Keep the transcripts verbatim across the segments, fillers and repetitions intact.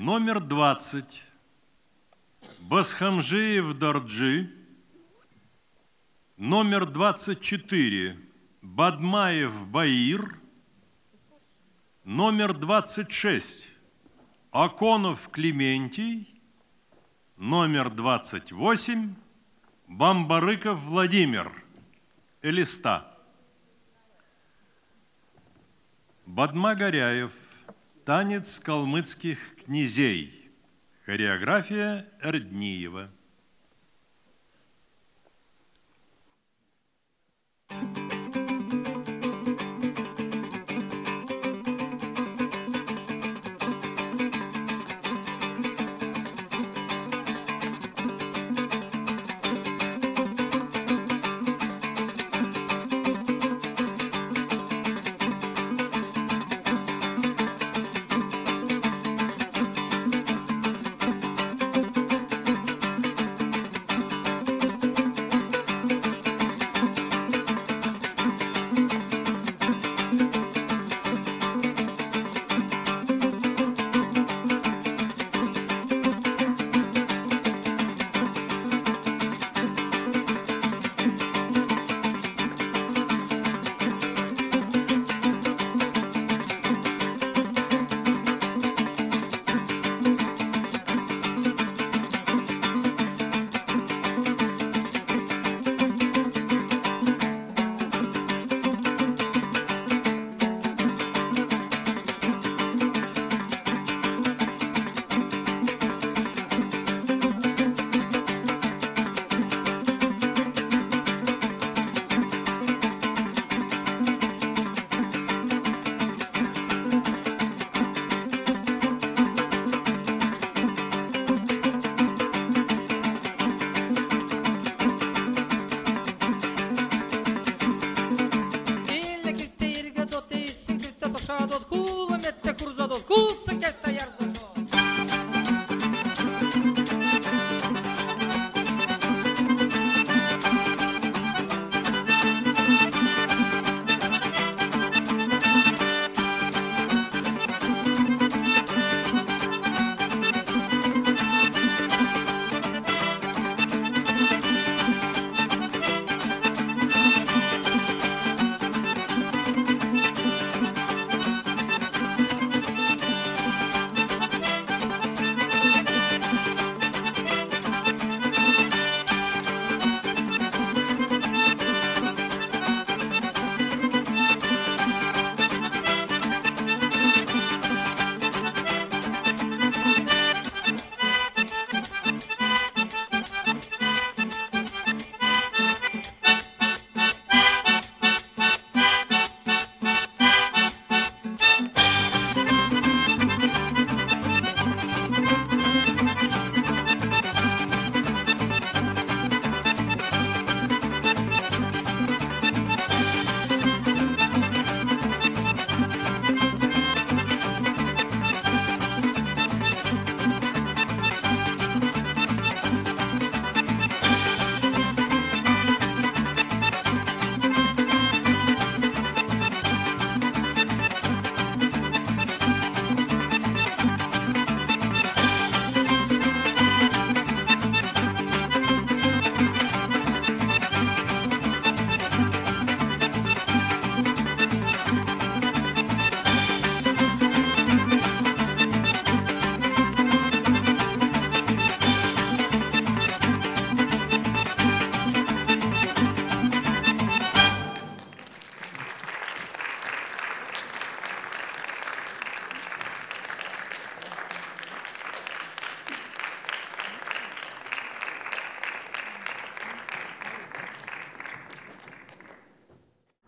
Номер двадцать. Басхомджиев Дорджи. Номер двадцать четыре. Бадмаев Баир. Номер двадцать шесть. Аконов Климентий. Номер двадцать восемь. Бамбарыков Владимир. Элиста. Бадма Горяев. Танец калмыцких князей. Хореография Орднева.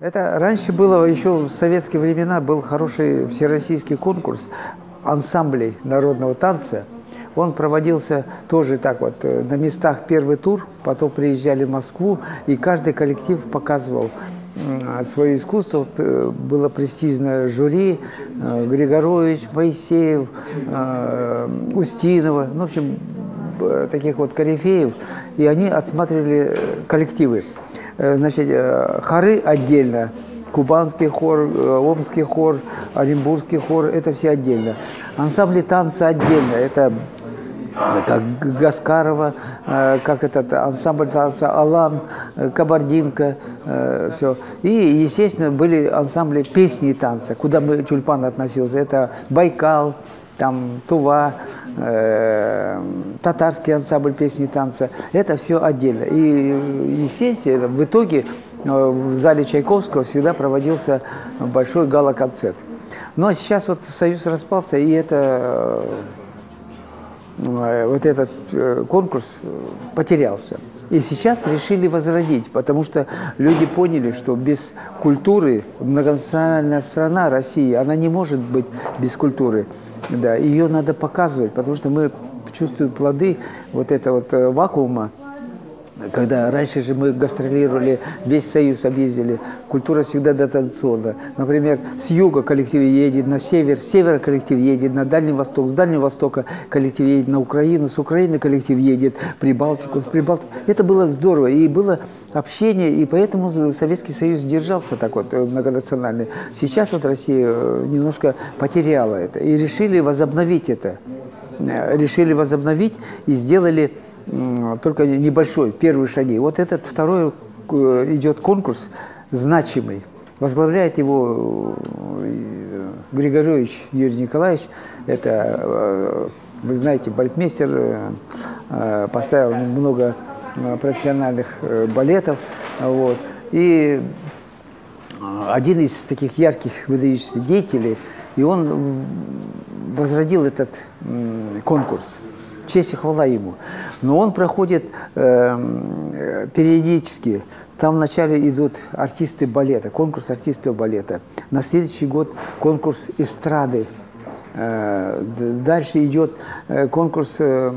Это раньше было, еще в советские времена, был хороший всероссийский конкурс ансамблей народного танца. Он проводился тоже так вот, на местах первый тур, потом приезжали в Москву, и каждый коллектив показывал свое искусство. Было престижное жюри, Григорович, Моисеев, Устинова, ну, в общем, таких вот корифеев, и они отсматривали коллективы. Значит, хоры отдельно, Кубанский хор, Омский хор, Оренбургский хор, это все отдельно. Ансамбли танца отдельно, это как Гаскарова, как этот ансамбль танца Алан, Кабардинка, все. И, естественно, были ансамбли песни и танца, куда мы Тюльпан относился. Это Байкал, там Тува, э, татарский ансамбль песни и танца. Это все отдельно. И, естественно, в итоге в зале Чайковского всегда проводился большой гала-концерт. Но сейчас вот Союз распался, и это, вот этот конкурс потерялся. И сейчас решили возродить, потому что люди поняли, что без культуры многонациональная страна, Россия, она не может быть без культуры. Да, ее надо показывать, потому что мы чувствуем плоды вот этого вот вакуума. Когда раньше же мы гастролировали, весь Союз объездили, культура всегда дотанцована. Например, с юга коллектив едет на север, с севера коллектив едет на Дальний Восток, с Дальнего Востока коллектив едет на Украину, с Украины коллектив едет в Прибалтику, с Прибалтики. Это было здорово, и было общение, и поэтому Советский Союз держался так вот многонациональный. Сейчас вот Россия немножко потеряла это, и решили возобновить это. Решили возобновить и сделали... только небольшой, первые шаги. Вот этот второй идет конкурс значимый. Возглавляет его Григорович Юрий Николаевич. Это, вы знаете, балетмейстер, поставил много профессиональных балетов. Вот. И один из таких ярких выдающихся деятелей. И он возродил этот конкурс. Честь и хвала ему. Но он проходит э, периодически. Там вначале идут артисты балета, конкурс артистов балета. На следующий год конкурс эстрады. Э, дальше идет конкурс э,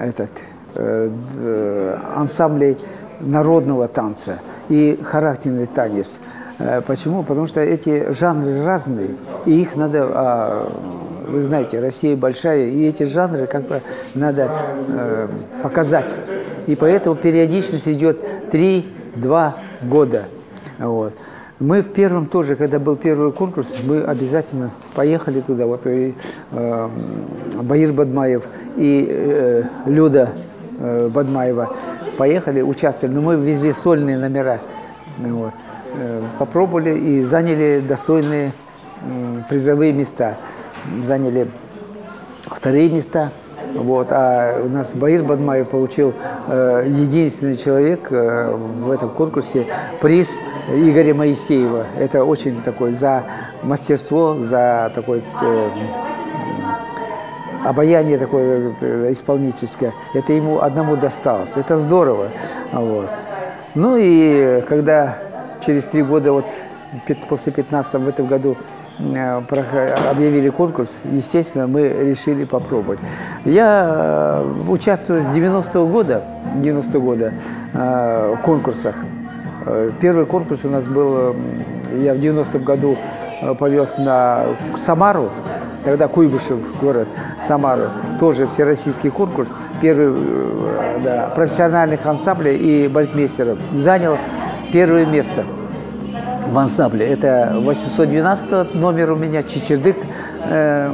этот, э, ансамблей народного танца и характерный танец. Э, почему? Потому что эти жанры разные, и их надо... Э, Вы знаете, Россия большая, и эти жанры как бы надо э, показать. И поэтому периодичность идет три-два года. Вот. Мы в первом тоже, когда был первый конкурс, мы обязательно поехали туда. Вот и э, Баир Бадмаев и э, Люда э, Бадмаева поехали, участвовали. Но мы везли сольные номера. Вот. Э, попробовали и заняли достойные э, призовые места. Заняли вторые места, вот, а у нас Баир Бадмаев получил э, единственный человек э, в этом конкурсе приз Игоря Моисеева. Это очень такой за мастерство, за такой э, обаяние такое э, исполнительское. Это ему одному досталось. Это здорово. Вот. Ну и когда через три года, вот после пятнадцатого в этом году, объявили конкурс, естественно, мы решили попробовать. Я участвую с девяностого года, девяностого года в конкурсах. Первый конкурс у нас был, я в девяностом году повез на Самару, тогда Куйбышев город, Самару, тоже всероссийский конкурс, первый, да, профессиональных ансамблей и балетмейстеров. Занял первое место в ансамбле. Это восемьсот двенадцатый номер у меня, Чичирдык э,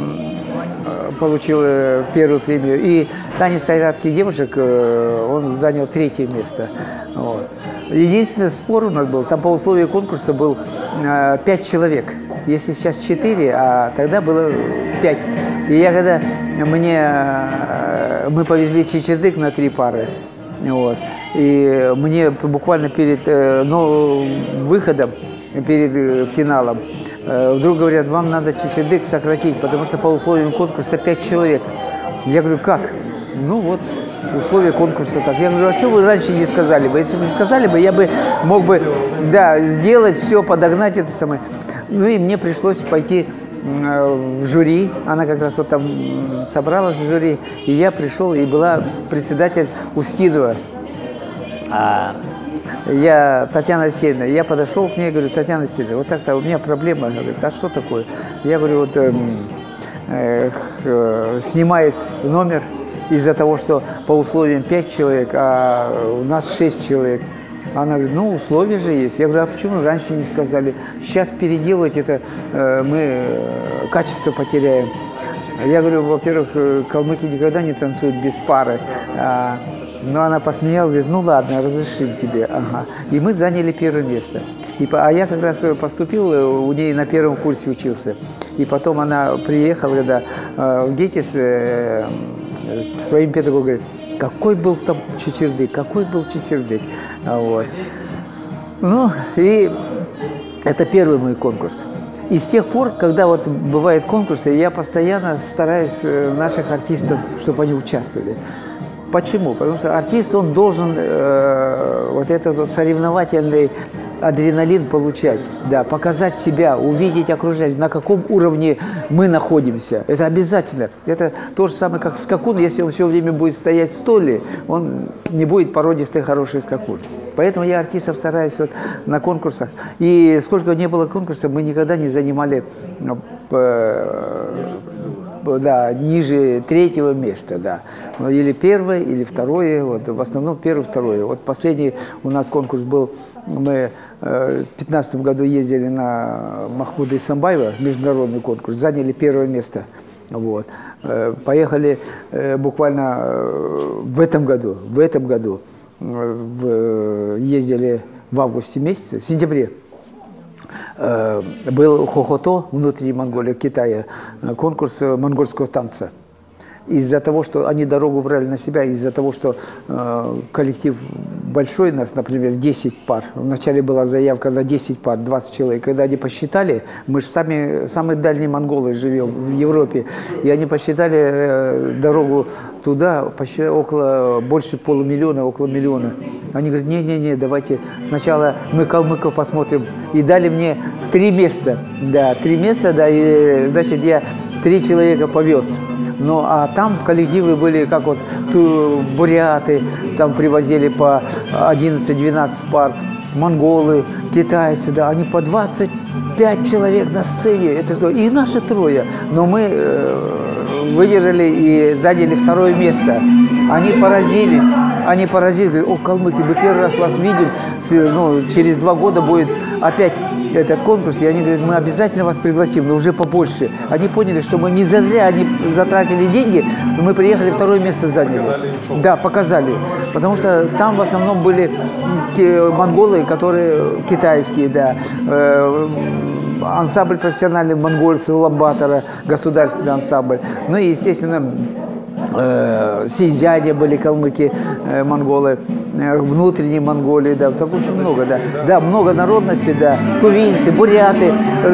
получил э, первую премию. И танец айратских девушек, э, он занял третье место. Вот. Единственный спор у нас был, там по условию конкурса был э, пять человек. Если сейчас четыре, а тогда было пять. И я когда мне, э, мы повезли Чичирдык на три пары. Вот. И мне буквально перед э, ну, выходом, перед финалом, вдруг говорят, вам надо Чичирдык сократить, потому что по условиям конкурса пять человек. Я говорю, как? Ну вот, условия конкурса так. Я говорю, а что вы раньше не сказали бы? Если бы не сказали бы, я бы мог бы, да, сделать все, подогнать это самое. Ну и мне пришлось пойти в жюри, она как раз вот там собралась в жюри, и я пришел, и была председатель Устинова. Я, Татьяна Алексеевна, я подошел к ней, говорю, Татьяна Алексеевна, вот так-то у меня проблема. Она говорит, а что такое? Я говорю, вот э, э, э, снимает номер из-за того, что по условиям пять человек, а у нас шесть человек. Она говорит, ну, условия же есть. Я говорю, а почему раньше не сказали? Сейчас переделать это мы качество потеряем. Я говорю, во-первых, калмыки никогда не танцуют без пары. Но она посмеялась, говорит, ну ладно, разрешим тебе. Ага. И мы заняли первое место. И, а я как раз поступил, у нее на первом курсе учился. И потом она приехала, когда э, дети с э, своим педагогом говорят, какой был там Чичирдык, какой был Чичирдык. Вот. Ну, и это первый мой конкурс. И с тех пор, когда вот бывают конкурсы, я постоянно стараюсь наших артистов, чтобы они участвовали. Почему? Потому что артист, он должен э, вот этот вот соревновательный адреналин получать, да, показать себя, увидеть окружающих, на каком уровне мы находимся. Это обязательно. Это то же самое, как скакун, если он все время будет стоять в столе, он не будет породистый хороший скакун. Поэтому я артистов стараюсь вот на конкурсах. И сколько не было конкурсов, мы никогда не занимали... Э, Да, ниже третьего места, да. Или первое, или второе, вот, в основном первое, второе. Вот последний у нас конкурс был, мы э, в пятнадцатом году ездили на Махуды-Самбаева, международный конкурс, заняли первое место. Вот. Э, поехали э, буквально э, в этом году, в этом году э, в, ездили в августе месяце, в сентябре. Был Хохото внутри Монголии, Китая, конкурс монгольского танца. Из-за того, что они дорогу брали на себя, из-за того, что э, коллектив большой у нас, например, десять пар. Вначале была заявка на десять пар, двадцать человек. Когда они посчитали, мы же сами, самые дальние монголы живем в Европе, и они посчитали э, дорогу туда почти, около, больше полумиллиона, около миллиона. Они говорят, не-не-не, давайте сначала мы калмыков посмотрим. И дали мне три места, да, три места, да, и, значит, я три человека повез. Ну, а там коллективы были, как вот ту, буряты, там привозили по одиннадцать-двенадцать пар, монголы, китайцы, да, они по двадцать пять человек на сцене, это что, и наши трое, но мы э, выдержали и заняли второе место, они поразились, они поразились, говорят, о, калмыки, мы первый раз вас видим, ну, через два года будет опять этот конкурс, и они говорят, мы обязательно вас пригласим, но уже побольше. Они поняли, что мы не зазря, они затратили деньги, но мы приехали, второе место заняли. Показали, да, показали. Потому что там в основном были монголы, которые китайские, да. Ансамбль профессиональный монгольцы, ламбатора, государственный ансамбль. Ну и, естественно, сизяне были калмыки, монголы, внутренние Монголии, да, там очень много, да, да, много народности, да, тувинцы, буряты.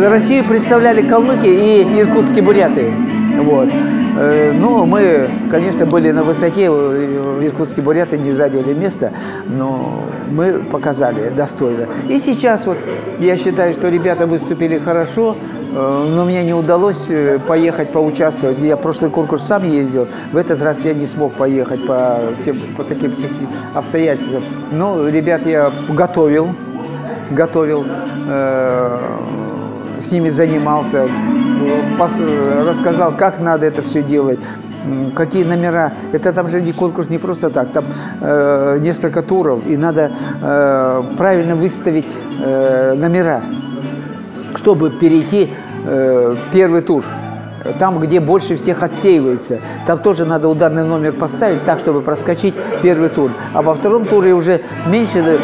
Россию представляли калмыки и иркутские буряты, вот. Ну, мы, конечно, были на высоте, иркутские буряты не заняли место, но мы показали достойно. И сейчас вот я считаю, что ребята выступили хорошо. Но мне не удалось поехать поучаствовать. Я прошлый конкурс сам ездил. В этот раз я не смог поехать по, всем, по таким, таким обстоятельствам. Но ребят я готовил, готовил, э, с ними занимался, пос, рассказал, как надо это все делать, какие номера. Это там же не конкурс не просто так. Там э, несколько туров, и надо э, правильно выставить э, номера, чтобы перейти э, первый тур, там, где больше всех отсеивается. Там тоже надо ударный номер поставить так, чтобы проскочить первый тур. А во втором туре уже меньше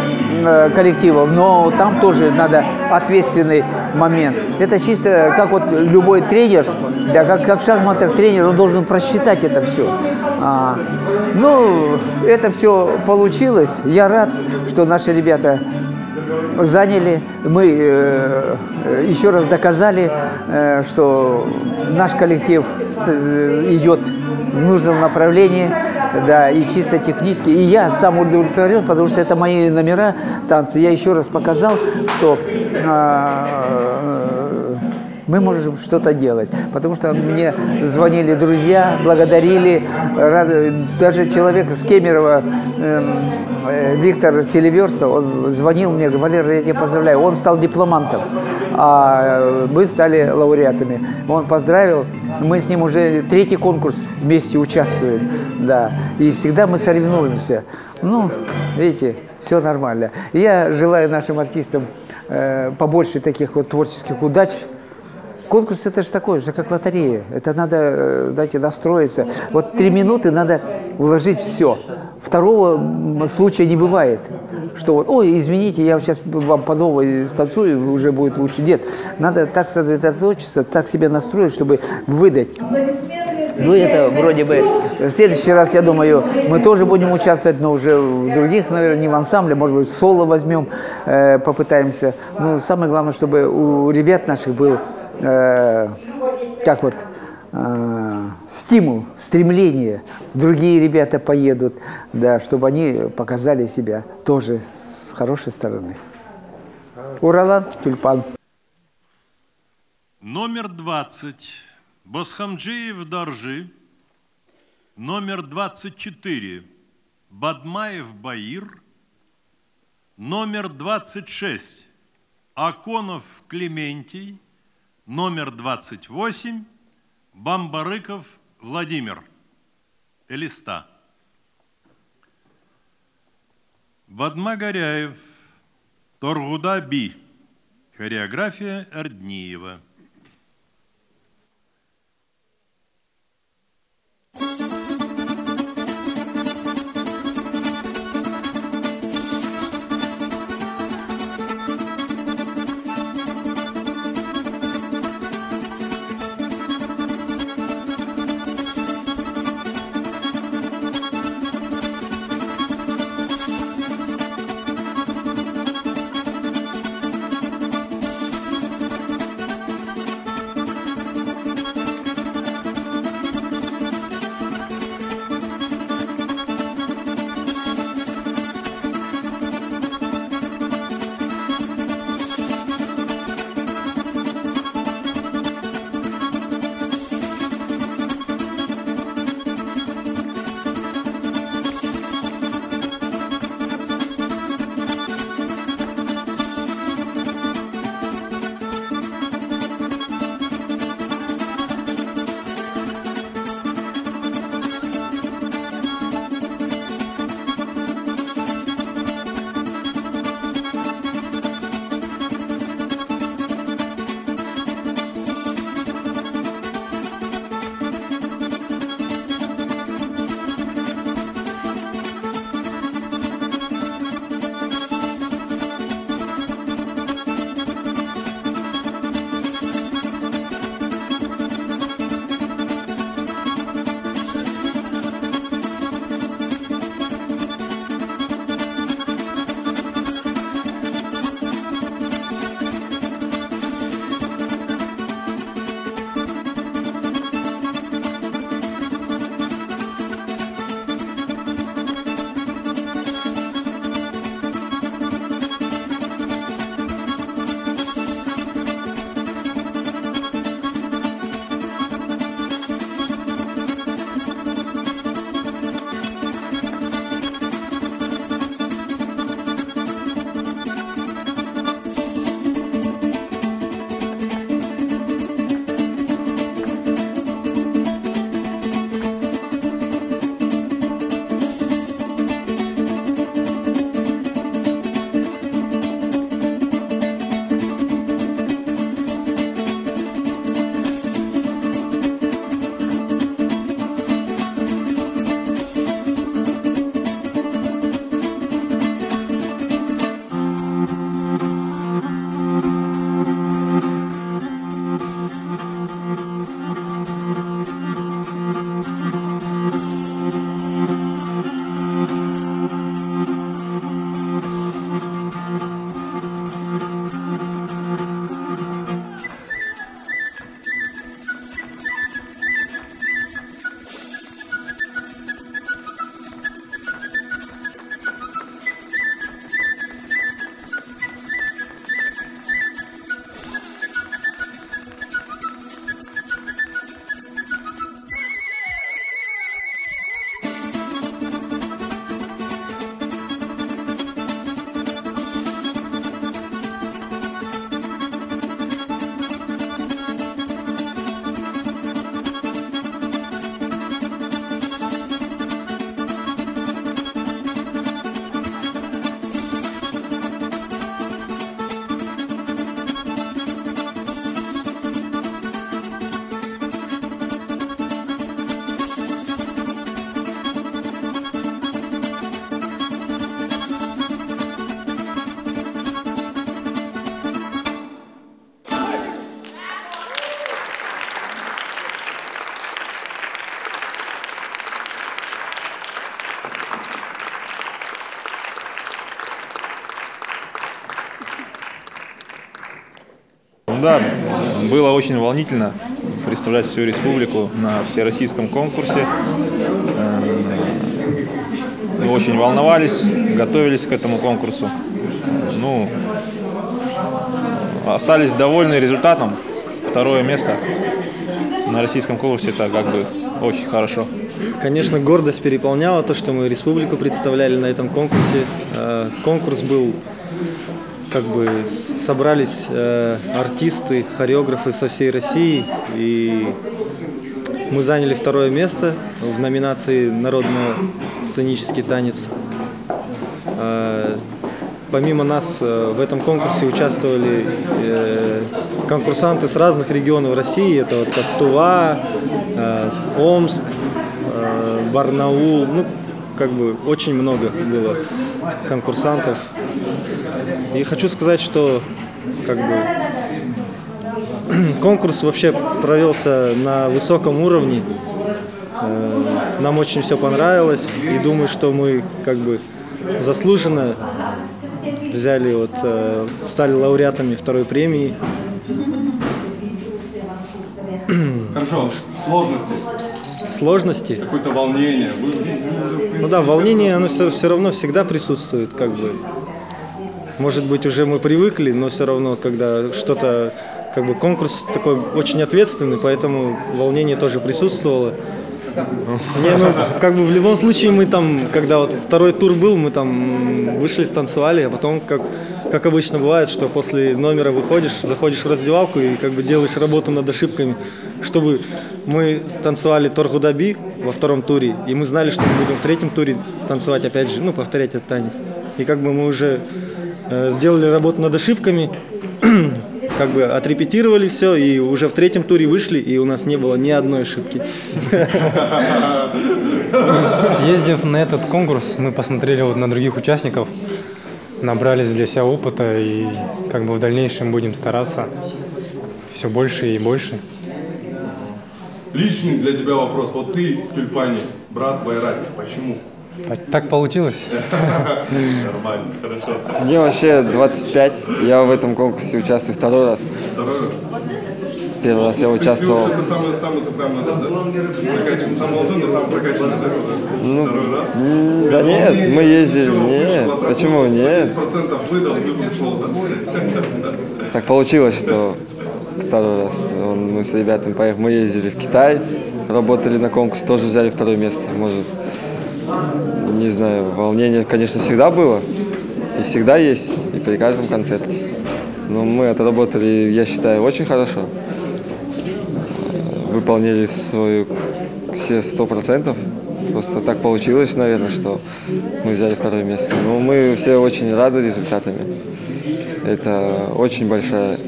э, коллективов, но там тоже надо ответственный момент. Это чисто как вот любой тренер, да, как, как в шахматах тренер, он должен просчитать это все. А, ну, это все получилось. Я рад, что наши ребята... заняли, мы э, еще раз доказали, э, что наш коллектив идет в нужном направлении, да, и чисто технически. И я сам удовлетворен, потому что это мои номера, танцы. Я еще раз показал, что э, мы можем что-то делать. Потому что мне звонили друзья, благодарили. Рады, даже человек с Кемерово, э, Виктор Селиверсов, он звонил мне, говорит, Валера, я тебя поздравляю. Он стал дипломантом, а мы стали лауреатами. Он поздравил, мы с ним уже третий конкурс вместе участвуем, да, и всегда мы соревнуемся. Ну, видите, все нормально. Я желаю нашим артистам э, побольше таких вот творческих удач. Конкурс — это же такое же, как лотерея. Это надо, знаете, настроиться. Вот три минуты надо вложить все. Второго случая не бывает, что вот, ой, извините, я сейчас вам по новой станцую, уже будет лучше. Нет, надо так сосредоточиться, так себя настроить, чтобы выдать. Ну, это вроде бы... В следующий раз, я думаю, мы тоже будем участвовать, но уже в других, наверное, не в ансамбле, может быть, соло возьмем, попытаемся. Но самое главное, чтобы у ребят наших был... Э, как вот э, стимул, стремление, другие ребята поедут, да, чтобы они показали себя тоже с хорошей стороны. Уралан, тюльпан. Номер двадцать. Басхомджиев Дорджи. Номер двадцать четыре. Бадмаев Баир. Номер двадцать шесть. Аконов Климентий. Номер двадцать восемь. Бамбарыков Владимир. Элиста. Бадма Горяев. Торгуда Би. Хореография Орднева. да, было очень волнительно представлять всю республику на всероссийском конкурсе. Мы очень волновались, готовились к этому конкурсу. Ну, остались довольны результатом. Второе место на российском конкурсе – это как бы очень хорошо. Конечно, гордость переполняла то, что мы республику представляли на этом конкурсе. Конкурс был, как бы собрались артисты, хореографы со всей России, и мы заняли второе место в номинации «Народно-сценический танец». Помимо нас в этом конкурсе участвовали конкурсанты с разных регионов России. Это вот как Тува, Омск, Барнаул. Ну, как бы очень много было конкурсантов. И хочу сказать, что как бы, конкурс вообще провелся на высоком уровне. Нам очень все понравилось. И думаю, что мы как бы заслуженно взяли, вот, э, стали лауреатами второй премии. Хорошо, сложности. Сложности? Какое-то волнение. Вы... Ну да, волнение, оно все, все равно всегда присутствует, как бы. Может быть, уже мы привыкли, но все равно, когда что-то, как бы конкурс такой очень ответственный, поэтому волнение тоже присутствовало. Не, ну, как бы в любом случае мы там, когда вот второй тур был, мы там вышли, станцевали, а потом, как, как обычно бывает, что после номера выходишь, заходишь в раздевалку и как бы делаешь работу над ошибками, чтобы мы танцевали Торгуда Би во втором туре, и мы знали, что мы будем в третьем туре танцевать опять же, ну, повторять этот танец. И как бы мы уже э, сделали работу над ошибками, как бы отрепетировали все, и уже в третьем туре вышли, и у нас не было ни одной ошибки. Съездив на этот конкурс, мы посмотрели вот на других участников, набрались для себя опыта, и как бы в дальнейшем будем стараться все больше и больше. Личный для тебя вопрос. Вот ты в Тюльпане, брат Байрак, почему? Так получилось. Нормально, хорошо. Мне вообще двадцать пять. Я в этом конкурсе участвую второй раз. Второй раз? Первый раз я участвовал. Ну, да нет, мы ездили. Нет, почему нет? Так получилось, что второй раз. Мы с ребятами поехали. Мы ездили в Китай, работали на конкурс, тоже взяли второе место. Может. Не знаю, волнение, конечно, всегда было, и всегда есть, и при каждом концерте. Но мы отработали, я считаю, очень хорошо. Выполнили свою все сто процентов. Просто так получилось, наверное, что мы взяли второе место. Но мы все очень рады результатами. Это очень большая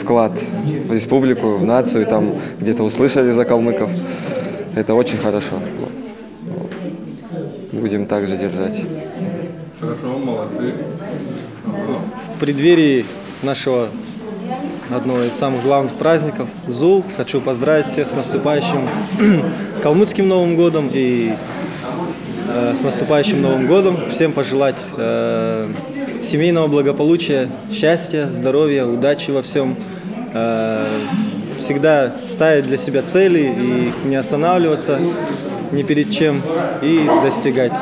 вклад в республику, в нацию. Там где-то услышали за калмыков. Это очень хорошо. Будем также держать. Хорошо, молодцы. В преддверии нашего одного из самых главных праздников Зул хочу поздравить всех с наступающим калмыцким Новым годом и э, с наступающим Новым годом. Всем пожелать э, семейного благополучия, счастья, здоровья, удачи во всем. Э, всегда ставить для себя цели и не останавливаться ни перед чем и достигать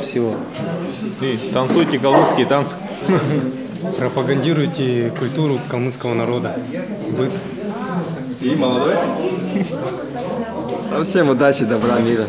всего. И танцуйте калмыцкие танцы. Пропагандируйте культуру калмыцкого народа. Быт. И молодой. Всем удачи, добра, мира.